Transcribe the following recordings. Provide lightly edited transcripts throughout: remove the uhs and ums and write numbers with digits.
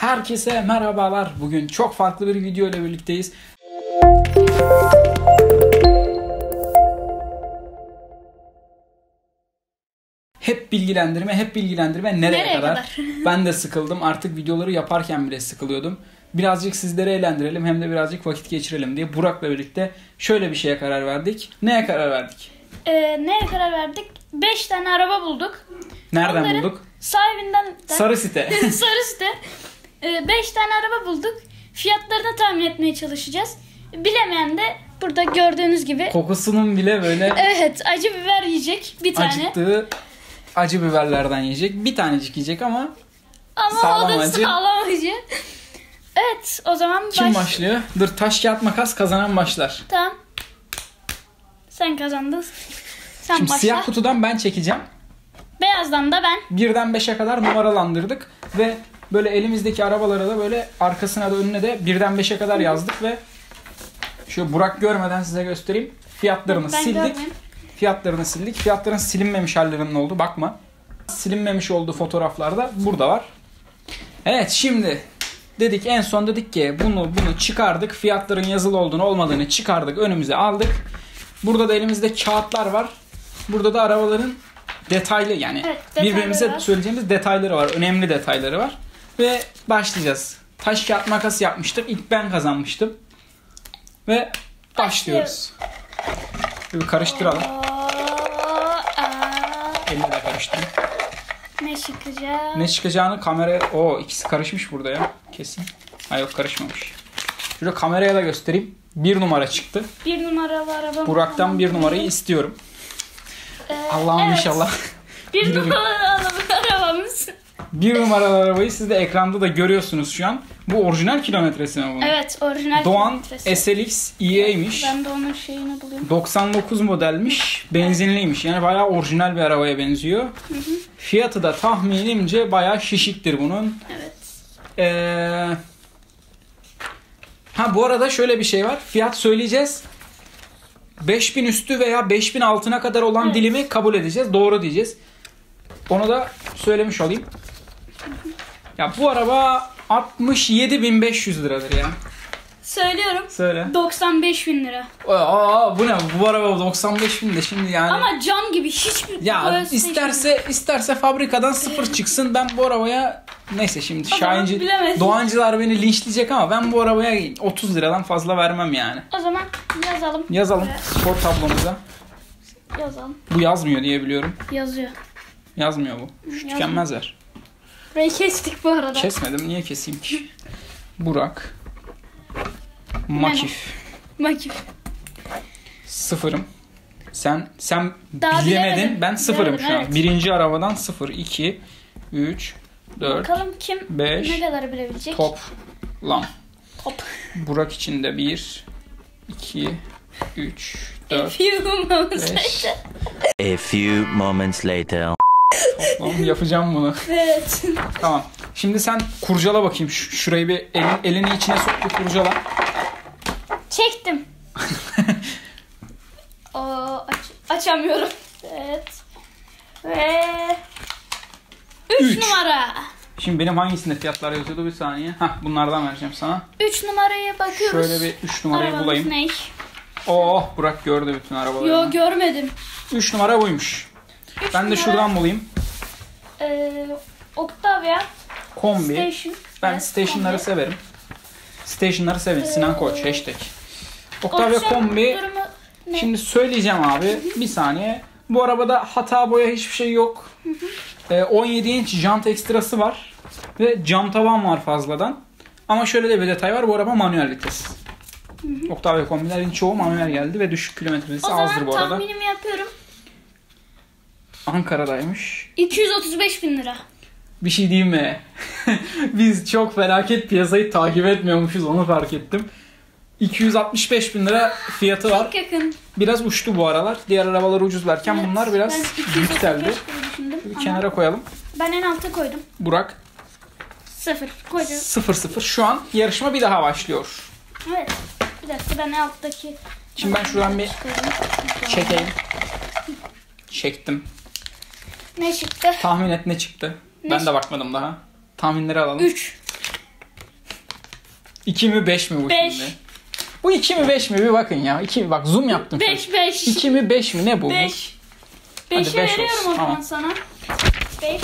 Herkese merhabalar. Bugün çok farklı bir video ile birlikteyiz. Hep bilgilendirme nereye kadar? Ben de sıkıldım. Artık videoları yaparken bile sıkılıyordum. Birazcık sizleri eğlendirelim hem de birazcık vakit geçirelim diye Burak'la birlikte şöyle bir şeye karar verdik. Neye karar verdik? Neye karar verdik? 5 tane araba bulduk. Nereden onları bulduk? Sahibinden. Sarı site. Sarı site. 5 tane araba bulduk. Fiyatlarını tahmin etmeye çalışacağız. Bilemeyen de burada gördüğünüz gibi. Kokusunun bile böyle. Evet, acı biber yiyecek bir tane. Acıktığı acı biberlerden yiyecek. Bir tanecik yiyecek ama sağlam o da acı. Sağlam acı. Evet, o zaman kim başlıyor? Dur, taş kağıt makas, kazanan başlar. Tamam. Sen kazandın. Sen şimdi başla. Siyah kutudan ben çekeceğim. Beyazdan da ben. 1'den 5'e kadar numaralandırdık ve böyle elimizdeki arabalara da böyle arkasına da önüne de 1'den 5'e kadar yazdık ve şu Burak görmeden size göstereyim. Fiyatlarını ben sildik. Görmeyeyim. Fiyatlarını sildik. Fiyatların silinmemiş hallerinin oldu. Bakma. Silinmemiş olduğu fotoğraflarda burada var. Evet, şimdi dedik en son dedik ki bunu çıkardık. Fiyatların yazılı olduğunu olmadığını çıkardık. Önümüze aldık. Burada da elimizde kağıtlar var. Burada da arabaların detaylı yani evet, birbirimize söyleyeceğimiz detayları var. Önemli detayları var. Ve başlayacağız. Taş kağıt makas yapmıştık. İlk ben kazanmıştım. Ve başlıyoruz. Bir karıştıralım. Elimle de karıştırın. Ne çıkacak? Ne çıkacağını kameraya... Oo, ikisi karışmış burada ya. Kesin. Hayır, yok, karışmamış. Şöyle kameraya da göstereyim. 1 numara çıktı. 1 numaralı araba. Burak'tan 1 numarayı istiyorum. Allah'ım evet. İnşallah. 1 numaralı arabamız. 1 numaralı arabayı siz de ekranda da görüyorsunuz şu an. Bu orijinal kilometresi mi bunun? Evet, orijinal Doğan kilometresi. Doğan SLX-EA'ymiş. Ben de onun şeyini bulayım. 99 modelmiş, benzinliymiş. Yani bayağı orijinal bir arabaya benziyor. Hı hı. Fiyatı da tahminimce bayağı şişiktir bunun. Evet. Bu arada şöyle bir şey var. Fiyat söyleyeceğiz. 5000 üstü veya 5000 altına kadar olan evet. Dilimi kabul edeceğiz. Doğru diyeceğiz. Onu da söylemiş olayım. Ya bu araba 67.500 liradır ya. Söylüyorum. Söyle. 95.000 lira. Aa, bu ne? Bu araba 95.000 de şimdi yani. Ama cam gibi hiçbir. Ya isterse fabrikadan sıfır çıksın. Ben bu arabaya neyse şimdi Şahinci Doğancılar beni linçleyecek ama ben bu arabaya 30 liradan fazla vermem yani. O zaman yazalım. Yazalım spor tablomuza. Yazalım. Bu yazmıyor diye biliyorum. Yazıyor. Yazmıyor bu. Şu tükenmezler. Burayı kestik bu arada. Kesmedim. Niye keseyim ki? Burak. Makif. Sıfırım. Sen daha bilemedin. Ben sıfırım şu an. Evet. 1. arabadan 0, 2, 3, 4, bakalım kim 5, ne kadar bilebilecek? Toplam. Burak için de 1, 2, 3, 4, A few moments later. Toplam yapacağım bunu. Evet. Tamam. Şimdi sen kurcala bakayım. Şurayı bir elini içine sok bir kurcala. Çektim. Açamıyorum. Evet. Ve 3 numara. Şimdi benim hangisinde fiyatlar yazıyordu bir saniye. Bunlardan vereceğim sana. 3 numaraya bakıyoruz. Şöyle bir 3 numarayı arabamız bulayım. Ne? Oh, Burak gördü bütün arabaları. Yok, görmedim. 3 numara buymuş. Ben de şuradan bulayım. Octavia. Kombi. Station. Ben evet, stationları kombi severim. Stationları sevin. Sinan Koç. Hashtag. Octavia kombi. Şimdi söyleyeceğim abi. Hı-hı. Bir saniye. Bu arabada hata boya hiçbir şey yok. 17 inç jant ekstrası var. Ve cam tavan var fazladan. Ama şöyle de bir detay var. Bu araba manuel vites. Octavia kombilerin çoğu manuel geldi ve düşük kilometresi azdır bu arada. O zaman tahminimi yapıyorum. Ankara'daymış. 235.000 lira. Bir şey diyeyim mi? Biz çok felaket piyasayı takip etmiyormuşuz, onu fark ettim. 265.000 lira fiyatı var. Çok yakın. Biraz uçtu bu aralar. Diğer arabalar ucuzlarken evet, bunlar biraz yükseldi. Kenara koyalım. Ben en alta koydum. Burak. 0 koydum. 0-0. Şu an yarışma bir daha başlıyor. Evet. Bir dakika, ben en alttaki. Şimdi ben şuradan bir çekeyim. Çektim. Ne çıktı? Tahmin et ne çıktı? Ben de bakmadım daha. Tahminleri alalım. 3. 2 mi 5 mi bu 5. Şimdi? Bu 2 mi 5 mi bir bakın ya. 2 bak zoom yaptım. 5 5. 2 mi 5 mi ne bu? 5. 5'e veriyorum olsun. O zaman tamam. Sana. 5.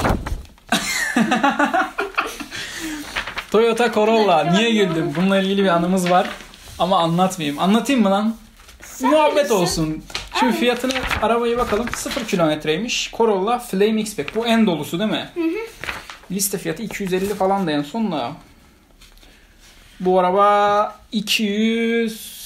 Toyota Corolla. Niye güldüm? Bununla ilgili bir anımız var. Ama anlatmayayım. Anlatayım mı lan? Sen muhabbet bilirsin. Olsun. Şimdi aynen. Fiyatına arabayı bakalım. 0 kilometreymiş. Corolla Flame X-Pack. Bu en dolusu değil mi? Hı hı. Liste fiyatı 250 falan da en sonunda. Bu araba 200...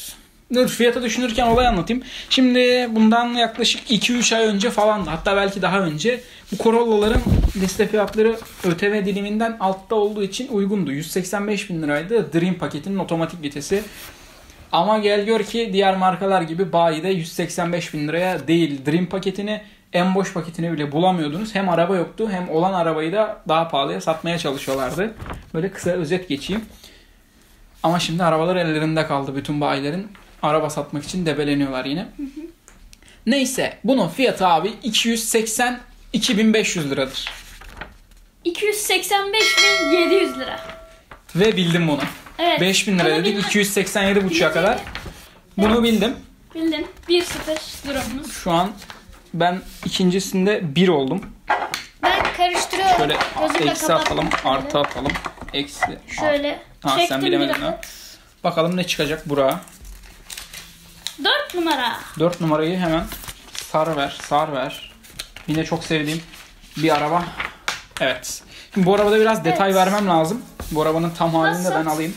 Dur fiyatı düşünürken olayı anlatayım. Şimdi bundan yaklaşık 2-3 ay önce falan da, hatta belki daha önce bu Corolla'ların liste fiyatları ÖTV diliminden altta olduğu için uygundu. 185 bin liraydı Dream paketinin otomatik vitesi. Ama gel gör ki diğer markalar gibi bayide 185 bin liraya değil Dream paketini, en boş paketini bile bulamıyordunuz. Hem araba yoktu hem olan arabayı da daha pahalıya satmaya çalışıyorlardı. Böyle kısa özet geçeyim. Ama şimdi arabalar ellerinde kaldı. Bütün bayilerin araba satmak için debeleniyorlar yine. Hı hı. Neyse bunun fiyatı abi 280.500 liradır. 285.700 lira. Ve bildim bunu. Evet. 5.000 lira bunu dedik 287.5'a kadar. Evet. Bunu bildim. Bildim. 1-0 durumumuz. Şu an ben ikincisinde 1 oldum. Ben karıştırıyorum. Şöyle gözümle eksi atalım, artı atalım. Eksi. Şöyle. Ha, sen bilemedin ha. Bakalım ne çıkacak Burak'a. 4 numara. 4 numarayı hemen sar ver. Yine çok sevdiğim bir araba. Evet. Şimdi bu arabada biraz detay vermem lazım. Bu arabanın tam halini de ben alayım.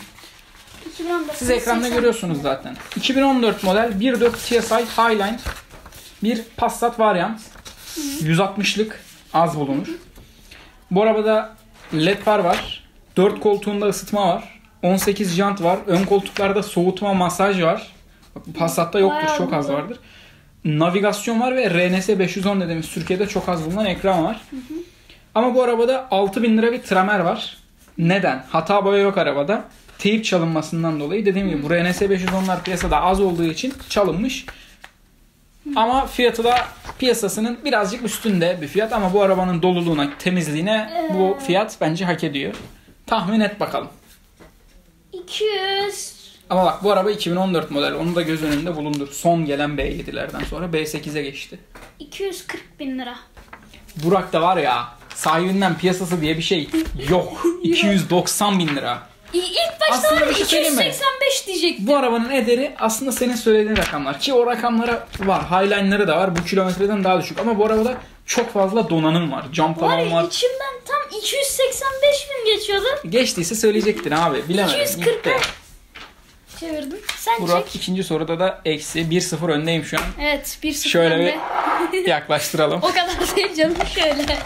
2014. Siz ekranda görüyorsunuz zaten. 2014 model 1.4 TSI Highline. Bir Passat Variant. 160'lık az bulunur. Bu arabada led far var. 4 koltuğunda ısıtma var. 18 jant var. Ön koltuklarda soğutma, masaj var. Passat'ta yoktur. Bayağı çok az vardır. Navigasyon var ve RNS 510 dediğimiz Türkiye'de çok az bulunan ekran var. Hı hı. Ama bu arabada 6000 lira bir Tramer var. Neden? Hata boya yok arabada. Teyip çalınmasından dolayı. Dediğim gibi bu RNS 510'lar piyasada az olduğu için çalınmış. Hı. Ama fiyatı da piyasasının birazcık üstünde bir fiyat. Ama bu arabanın doluluğuna, temizliğine bu fiyat bence hak ediyor. Tahmin et bakalım. 200... Ama bak bu araba 2014 model. Onu da göz önünde bulundur. Son gelen B7'lerden sonra B8'e geçti. 240 bin lira. Burak da var ya, sahibinden piyasası diye bir şey yok. 290 bin lira. İlk başta var 285 diyecektim. Bu arabanın ederi aslında senin söylediğin rakamlar. Ki o rakamlara var. Highline'ları da var. Bu kilometreden daha düşük. Ama bu arabada çok fazla donanım var. Cam falan var. Var ya, içimden tam 285 bin geçiyordu. Geçtiyse söyleyecektin abi. Bilemedim. 240 bin. Çevirdim. Sen Burak çek. İkinci soruda da eksi 1-0 öndeyim şu an. Evet 1-0 şöyle önde. Bir yaklaştıralım. O kadar değil canım şöyle.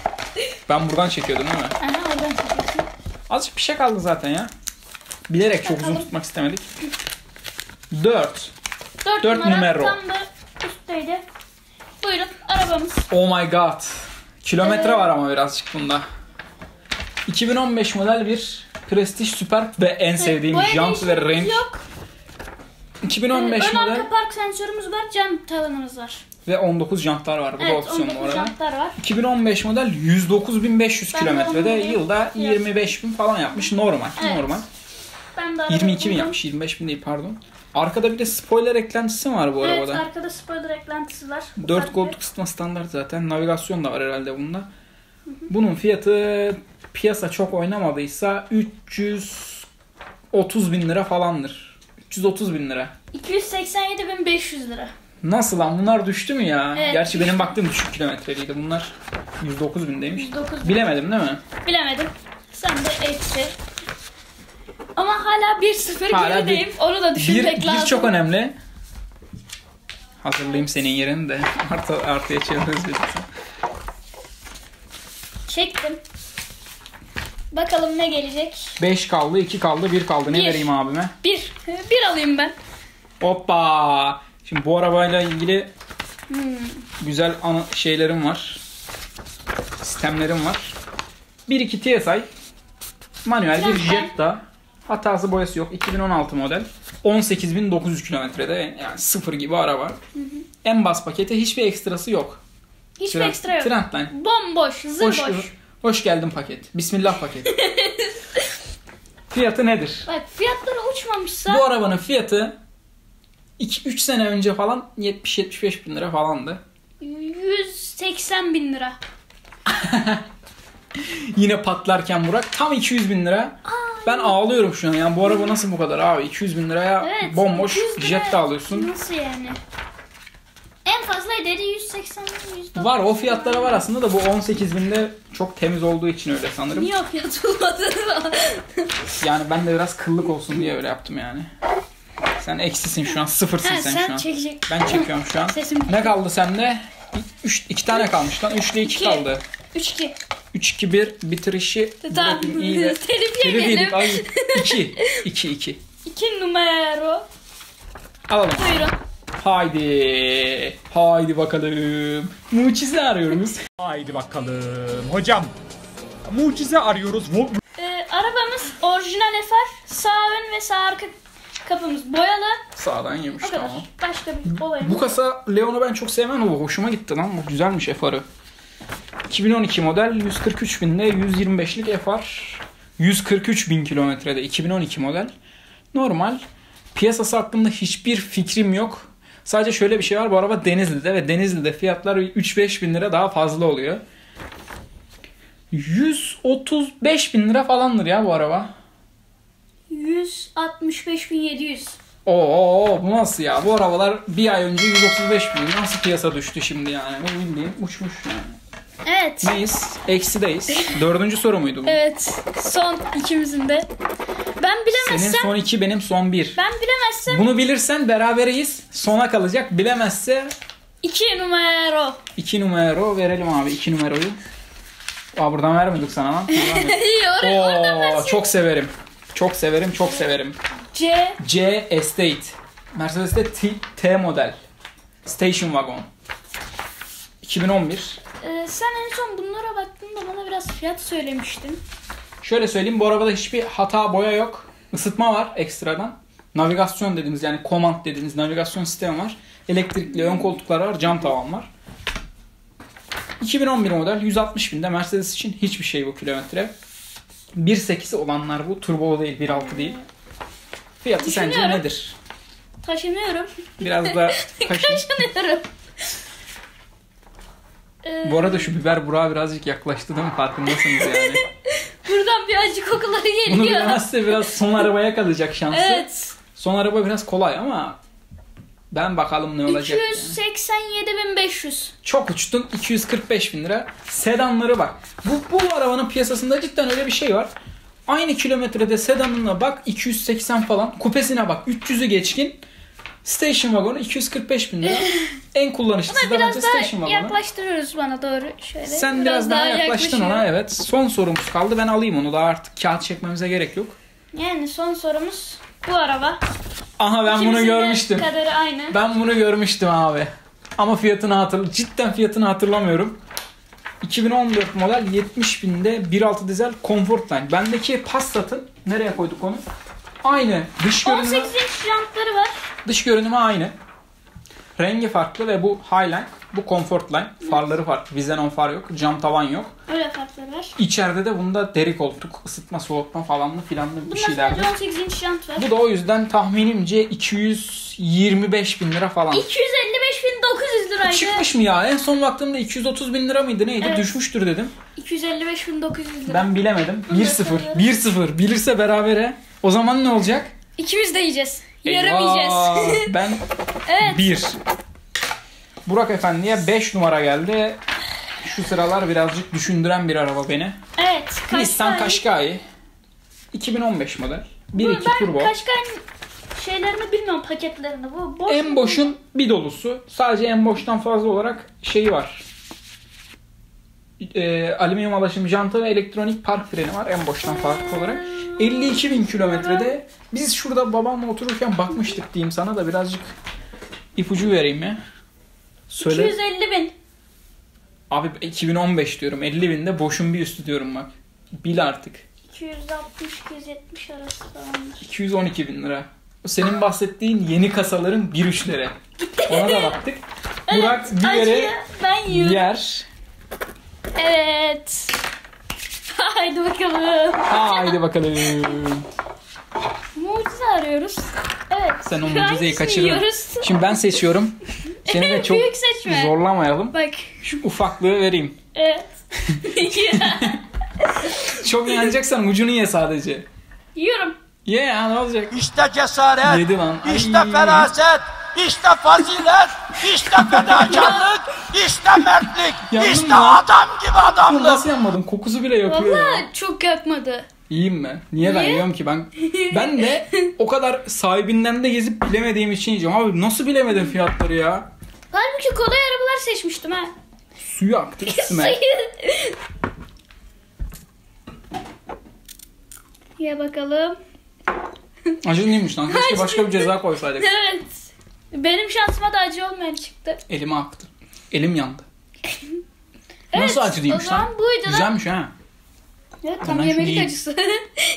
Ben buradan çekiyordum değil mi? Aha oradan çekiyorsun. Azıcık bir şey kaldı zaten ya. Bilerek bakalım. Çok uzun tutmak istemedik. 4 numara. Tam da üstteydi. Buyurun arabamız. Oh my god. Kilometre var ama birazcık bunda. 2015 model bir Prestige Super ve en sevdiğim jant ve renk. Yok. 2015 model. Ön arka park sensörümüz var, jant tavanımız var. Ve 19 jantlar var. Bu evet, da opsiyon bu arada. 2015 model 109.500 kilometrede yılda 25.000 falan yapmış. Normal. Evet. Normal. 22.000 yapmış. 25.000 değil pardon. Arkada bir de spoiler eklentisi var bu arabada. Evet arkada spoiler eklentisi var. 4 koltuk ısıtma standart zaten. Navigasyon da var herhalde bunda. Hı hı. Bunun fiyatı piyasa çok oynamadıysa 330 bin lira falandır. 330 bin lira. 287.500 lira. Nasıl lan bunlar düştü mü ya? Evet, gerçi düştü. Benim baktığım düşük kilometreliydi. Bunlar 109 bin demiş. 109 bin. Bilemedim değil mi? Bilemedim. Sen de eksi. Ama hala 1-0 gerideyim. Onu da düşünmek lazım. Bir çok önemli. Hazırlayayım senin yerini de. Artıya çeviriyoruz. Çektim. Bakalım ne gelecek? 5 kaldı, 2 kaldı, 1 kaldı. Ne vereyim abime? 1. 1 alayım ben. Hoppa. Şimdi bu arabayla ilgili güzel şeylerim var. Sistemlerim var. 1.2 TSI. Manuel bir Jetta. Hatası boyası yok. 2016 model. 18.900 kilometrede. Yani sıfır gibi araba. Hı hı. En bas pakete hiçbir ekstrası yok. Hiçbir ekstra yok. Trendline. Bomboş, zırboş. Hoş geldin paket. Bismillah paket. Fiyatı nedir? Bak fiyatları uçmamışsa... Bu arabanın fiyatı 2-3 sene önce falan 70-75 bin lira falandı. 180 bin lira. Yine patlarken Burak tam 200 bin lira. Ben ağlıyorum şu an yani, bu araba nasıl bu kadar abi? 200 bin liraya evet, bomboş Jetta alıyorsun. Nasıl yani? En fazla ederi 180 bin. Var o fiyatlara var aslında da bu 18 binde çok temiz olduğu için öyle sanırım. Niye o fiyat olmadı? Yani ben de biraz kıllık olsun diye öyle yaptım yani. Sen eksisin şu an, sıfırsın ha, sen şu an. Çekecek. Ben çekiyorum şu an. Sesim. Ne kaldı sende? 2 tane kalmış lan. 3 ile 2 kaldı. 3-2. 3-2-1 bitirişi. Tamam. Terif yedim. 2. 2-2. 2 numara. Alalım. Buyurun. Haydi. Haydi bakalım. Mucize arıyoruz. Haydi bakalım. Hocam. Mucize arıyoruz. Arabamız orijinal Efar. Sağ ön ve sağ arka kapımız boyalı. Sağdan yemiş tamam. Başka bir olay. Bu kasa Leon'u ben çok sevmem ama hoşuma gitti lan. Bu güzelmiş Efar'ı. 2012 model 143 binde 125'lik Efar. 143 bin kilometrede 2012 model. Normal. Piyasası hakkında hiçbir fikrim yok. Sadece şöyle bir şey var. Bu araba Denizli'de ve Denizli'de fiyatlar 3-5 bin lira daha fazla oluyor. 135 bin lira falandır ya bu araba. 165.700. Oo bu nasıl ya? Bu arabalar bir ay önce 135.000 nasıl piyasa düştü şimdi yani? Bu bildiğin uçmuş yani. Evet. Neyiz? Eksideyiz. 4. soru muydu bu? Evet. Son ikimizin de. Ben bilemezsem... Senin son 2 benim son 1. Ben bilemezsem... Bunu bilirsen berabereyiz. Sona kalacak. Bilemezse... 2 numara. 2 numara verelim abi. 2 numarayı. Aa buradan vermedik sana lan. Oo çok severim. Çok severim, çok severim. C Estate. Mercedes'te T model. Station Wagon. 2011. Sen en son bunlara baktığında bana biraz fiyat söylemiştin. Şöyle söyleyeyim, bu arabada hiçbir hata, boya yok. Isıtma var ekstradan. Navigasyon dediğimiz yani command dediğimiz navigasyon sistemi var. Elektrikli ön koltuklar var, cam tavan var. 2011 model 160 binde Mercedes için hiçbir şey bu kilometre. 1.8 olanlar bu. Turbo değil, 1.6 değil. Fiyatı sence nedir? Taşınıyorum. Biraz da taşınıyorum. Bu arada şu biber Burak'a birazcık yaklaştı değil mi? Farkındasınız yani. Buradan birazcık kokuları geliyor. Bunu bilemezse biraz son arabaya kalacak şansı. Evet. Son araba biraz kolay ama ben bakalım ne olacak. 287.500. Yani. Çok uçtun. 245 bin lira. Sedanları bak. Bu arabanın piyasasında cidden öyle bir şey var. Aynı kilometrede sedanına bak 280 falan. Kupesine bak 300'ü geçkin. Station Wagon'u 245 bin lira. En kullanışlısı da bence Station Wagon'u. Yaklaştırıyoruz bana doğru şöyle. Sen biraz daha yaklaştın ona evet. Son sorumuz kaldı. Ben alayım onu. Daha artık kağıt çekmemize gerek yok. Yani son sorumuz bu araba. Aha ben bunu görmüştüm. Ben bunu görmüştüm abi. Ama fiyatını hatırlamıyorum. Cidden fiyatını hatırlamıyorum. 2014 model 70 binde 1.6 dizel Comfortline. Bendeki Passat'ın nereye koyduk onu? Aynı. Dış görünümü. 18 inç jantları var. Dış görünümü aynı. Rengi farklı ve bu Highline, bu Comfortline. Farları farklı. Xenon far yok. Cam tavan yok. Öyle farkları var. İçeride de bunda deri koltuk, ısıtma, soğutma falanlı filanlı bir şeyler. Bunlar 18 inç jant var. Bu da o yüzden tahminimce 225 bin lira falan. 255.900 liraydı. Çıkmış mı ya? En son baktığımda 230 bin lira mıydı neydi? Evet. Düşmüştür dedim. 255.900 lira. Ben bilemedim. 1-0. 1-0. Bilirse berabere. O zaman ne olacak? İkimiz de yiyeceğiz. Yarım yiyeceğiz. Ben 1. Evet. Burak Efendi'ye 5 numara geldi. Şu sıralar birazcık düşündüren bir araba beni. Evet. Nissan Qashqai. 2015 model. 1.2 turbo. Qashqai'nin şeylerini bilmiyorum, paketlerini. Bu boş. En boşun bir dolusu. Sadece en boştan fazla olarak şeyi var. Alüminyum alaşım jantı ve elektronik park freni var. En boştan farklı olarak. 52 bin kilometrede. Biz şurada babamla otururken bakmıştık diyeyim sana da birazcık ipucu vereyim ya. Söyle. 250 bin. Abi 2015 diyorum. 50 binde boşun bir üstü diyorum bak. Bil artık. 260-270 arası falandır. 212 bin lira. Senin bahsettiğin yeni kasaların 1.3'lere. Ona da baktık. Evet, Burak bir yere yer. Evet. Haydi bakalım. Haydi bakalım. Sen o mucizeyi kaçırdın. Şimdi ben seçiyorum. Seni de çok zorlamayalım. Bak. Şu ufaklığı vereyim. Evet. Çok yanacaksan ucunu ye sadece. Yiyorum. Ye ya, ne olacak? İşte cesaret. Yedi lan. İşte feraset. İşte fazilet, işte fedakarlık, işte mertlik, yandın işte mı? Adam gibi adamlık. Nasıl yanmadım? Kokusu bile yapıyor. Valla ya. Çok yakmadı. İyiyim mi? Niye ben yiyorum ki ben? Ben de o kadar sahibinden de gezip bilemediğim için yiyeceğim. Abi nasıl bilemedin fiyatları ya? Halbuki kolay arabalar seçmiştim ha. Suyu aktı üstüme. Ya bakalım. Acı neymiş lan? Keşke başka bir ceza koysaydık. Evet. Benim şansıma da acı olmayan çıktı. Elime aktı. Elim yandı. Evet, nasıl acı değilmiş lan? Güzelmiş ha. Evet, tam yemelik acısı.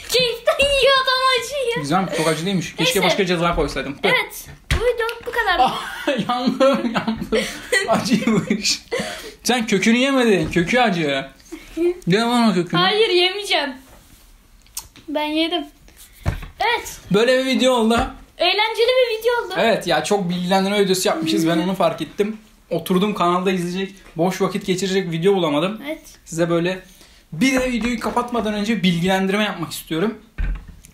Keyiften yiyor adam acıyı. Güzel, çok acı değilmiş. Keşke neyse, başka cezalar koysaydım. Evet. Buydu, bu kadar. Yandım, yandım. Acıymış. Sen kökünü yemedin. Kökü acı. Gel bana kökünü. Hayır, yemeyeceğim. Ben yedim. Evet. Böyle bir video oldu. Eğlenceli bir video oldu. Evet ya, çok bilgilendirme videosu yapmışız. Ben onu fark ettim. Oturdum kanalda izleyecek, boş vakit geçirecek video bulamadım. Evet. Size böyle bir de videoyu kapatmadan önce bilgilendirme yapmak istiyorum.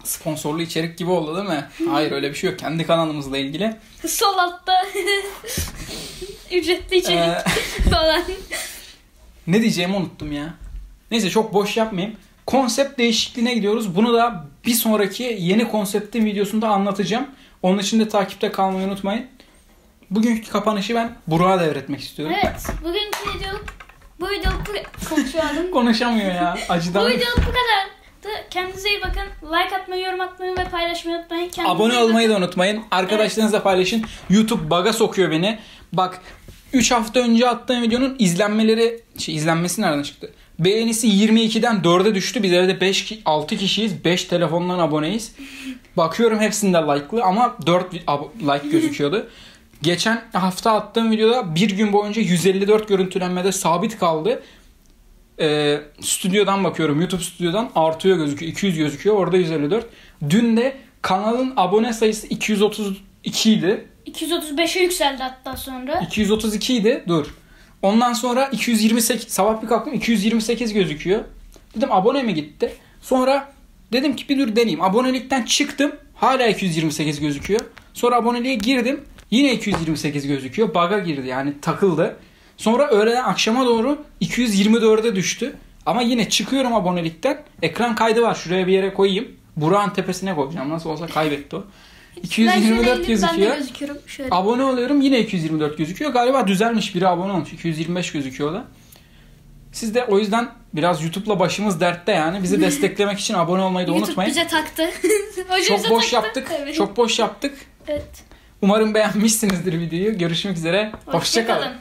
Sponsorlu içerik gibi oldu değil mi? Hayır, öyle bir şey yok. Kendi kanalımızla ilgili. Sol altta ücretli içerik falan. Ne diyeceğimi unuttum ya. Neyse, çok boş yapmayayım. Konsept değişikliğine gidiyoruz. Bunu da bir sonraki yeni konseptin videosunda anlatacağım. Onun için de takipte kalmayı unutmayın. Bugünkü kapanışı ben Burak'a devretmek istiyorum. Evet. Bugünkü videoluk bu videoluk konuşamıyor ya. Acıdan. Bu videoluk bu kadar. Kendinize iyi bakın. Like atmayı, yorum atmayı ve paylaşmayı unutmayın. Kendinize abone olmayı da unutmayın. Arkadaşlarınızla paylaşın. YouTube bug'a sokuyor beni. Bak, 3 hafta önce attığım videonun izlenmesi nereden çıktı? Beğenisi 22'den 4'e düştü. Biz evde 5-6 kişiyiz. 5 telefondan aboneyiz. Bakıyorum hepsinde like'lı ama 4 like gözüküyordu. Geçen hafta attığım videoda bir gün boyunca 154 görüntülenmede sabit kaldı. Stüdyodan bakıyorum. YouTube stüdyodan artıyor gözüküyor. 200 gözüküyor. Orada 154. Dün de kanalın abone sayısı 232 idi. 235'e yükseldi hatta sonra. 232 idi. Dur. Ondan sonra 228, sabah bir kalktım 228 gözüküyor. Dedim abone mi gitti? Sonra dedim ki bir dur deneyeyim. Abonelikten çıktım. Hala 228 gözüküyor. Sonra aboneliğe girdim. Yine 228 gözüküyor. Bug'a girdi yani, takıldı. Sonra öğleden akşama doğru 224'e düştü. Ama yine çıkıyorum abonelikten. Ekran kaydı var. Şuraya bir yere koyayım. Burak'ın tepesine koyacağım. Nasıl olsa kaybetti o. 224 gözüküyor. Şöyle. Abone oluyorum, yine 224 gözüküyor. Galiba düzelmiş, biri abone olmuş. 225 gözüküyor da. Siz de o yüzden biraz YouTube'la başımız dertte yani. Bizi desteklemek için abone olmayı da unutmayın. YouTube bize taktı. Çok boş yaptık. Evet. Çok boş yaptık. Evet. Umarım beğenmişsinizdir videoyu. Görüşmek üzere. Hoşçakalın.